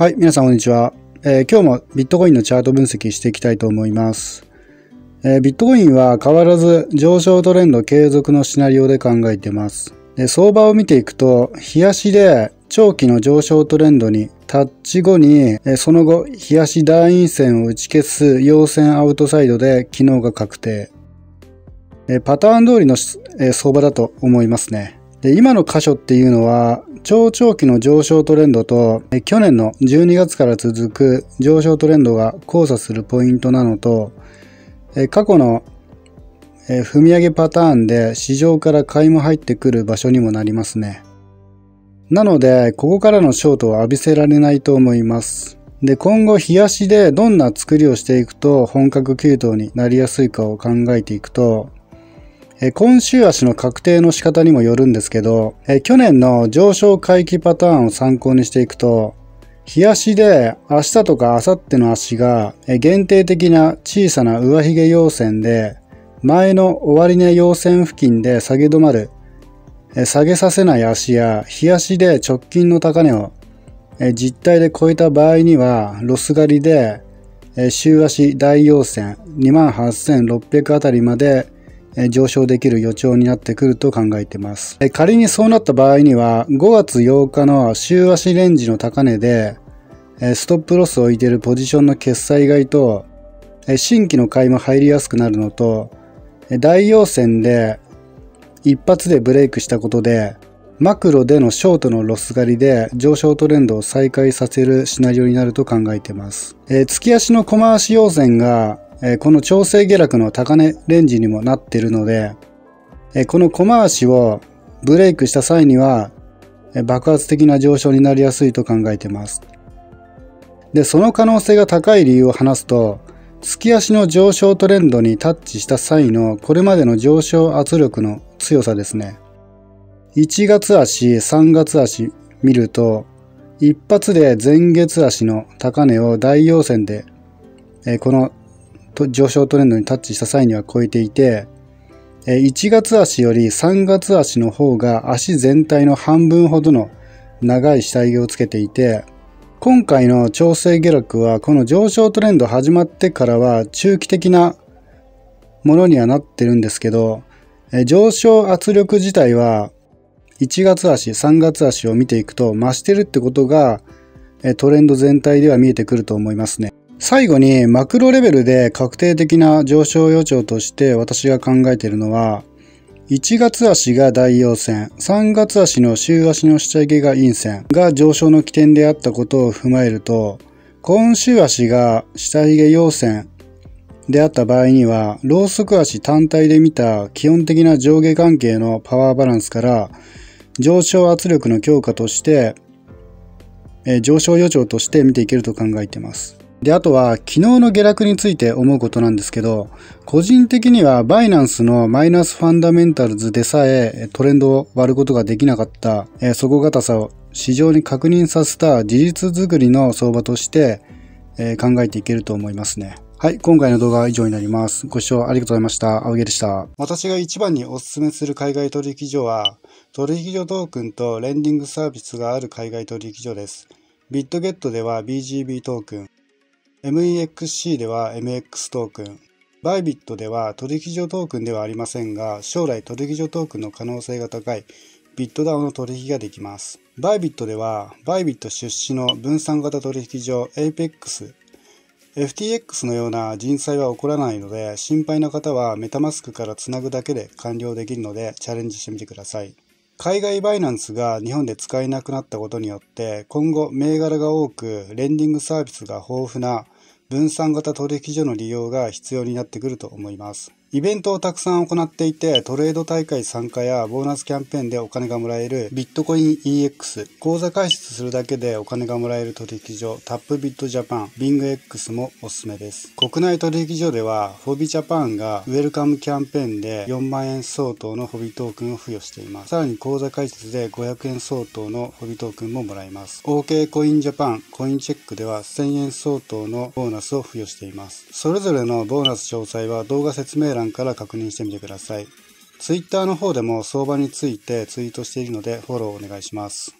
はい、皆さんこんにちは。今日もビットコインのチャート分析していきたいと思います。ビットコインは変わらず上昇トレンド継続のシナリオで考えてます。相場を見ていくと、日足で長期の上昇トレンドにタッチ後に、その後、日足大陰線を打ち消す陽線アウトサイドで昨日が確定。パターン通りの相場だと思いますね。で、今の箇所っていうのは、超長期の上昇トレンドと、去年の12月から続く上昇トレンドが交差するポイントなのと、過去の踏み上げパターンで市場から買いも入ってくる場所にもなりますね。なので、ここからのショートは浴びせられないと思います。で、今後、日足でどんな作りをしていくと本格急騰になりやすいかを考えていくと、今週足の確定の仕方にもよるんですけど、去年の上昇回帰パターンを参考にしていくと、日足で明日とか明後日の足が限定的な小さな上髭陽線で、前の終値陽線付近で下げ止まる、下げさせない足や、日足で直近の高値を実体で超えた場合には、ロス狩りで週足大陽線 28,600 あたりまで上昇できる予兆になってくると考えています。仮にそうなった場合には、5月8日の週足レンジの高値で、ストップロスを置いているポジションの決済買いと、新規の買いも入りやすくなるのと、大陽線で一発でブレイクしたことで、マクロでのショートのロス狩りで上昇トレンドを再開させるシナリオになると考えています。月足の駒足陽線が、この調整下落の高値レンジにもなっているので、この駒足をブレイクした際には、爆発的な上昇になりやすいと考えています。で、その可能性が高い理由を話すと、月足の上昇トレンドにタッチした際のこれまでの上昇圧力の強さですね。1月足、3月足見ると、一発で前月足の高値を大陽線で、この上昇トレンドにタッチした際には超えていて、1月足より3月足の方が足全体の半分ほどの長い下髭をつけていて、今回の調整下落はこの上昇トレンド始まってからは中期的なものにはなってるんですけど、上昇圧力自体は1月足、3月足を見ていくと増してるってことがトレンド全体では見えてくると思いますね。最後にマクロレベルで確定的な上昇予兆として私が考えているのは、1月足が大陽線、3月足の週足の下髭が陰線が上昇の起点であったことを踏まえると、今週足が下髭陽線であった場合には、ローソク足単体で見た基本的な上下関係のパワーバランスから上昇圧力の強化として、上昇予兆として見ていけると考えています。で、あとは昨日の下落について思うことなんですけど、個人的にはバイナンスのマイナスファンダメンタルズでさえトレンドを割ることができなかった底堅さを市場に確認させた事実作りの相場として考えていけると思いますね。はい、今回の動画は以上になります。ご視聴ありがとうございました。青木でした。私が一番にお勧めする海外取引所は、取引所トークンとレンディングサービスがある海外取引所です。ビットゲットでは BGB トークン。MEXC では MEX トークン、バイビットでは取引所トークンではありませんが、将来取引所トークンの可能性が高いビットダウの取引ができます。バイビットでは、バイビット出資の分散型取引所 APEX、FTX のような人災は起こらないので、心配な方はメタマスクからつなぐだけで完了できるのでチャレンジしてみてください。海外バイナンスが日本で使えなくなったことによって、今後銘柄が多く、レンディングサービスが豊富な分散型取引所の利用が必要になってくると思います。イベントをたくさん行っていて、トレード大会参加やボーナスキャンペーンでお金がもらえるビットコイン EX、口座開設するだけでお金がもらえる取引所タップビットジャパン、ビング X もおすすめです。国内取引所では、フォビジャパンがウェルカムキャンペーンで4万円相当のフォビトークンを付与しています。さらに口座開設で500円相当のフォビトークンももらえます。OK コインジャパン、コインチェックでは1000円相当のボーナスを付与しています。それぞれのボーナス詳細は動画説明欄から確認してみてください。Twitter の方でも相場についてツイートしているのでフォローお願いします。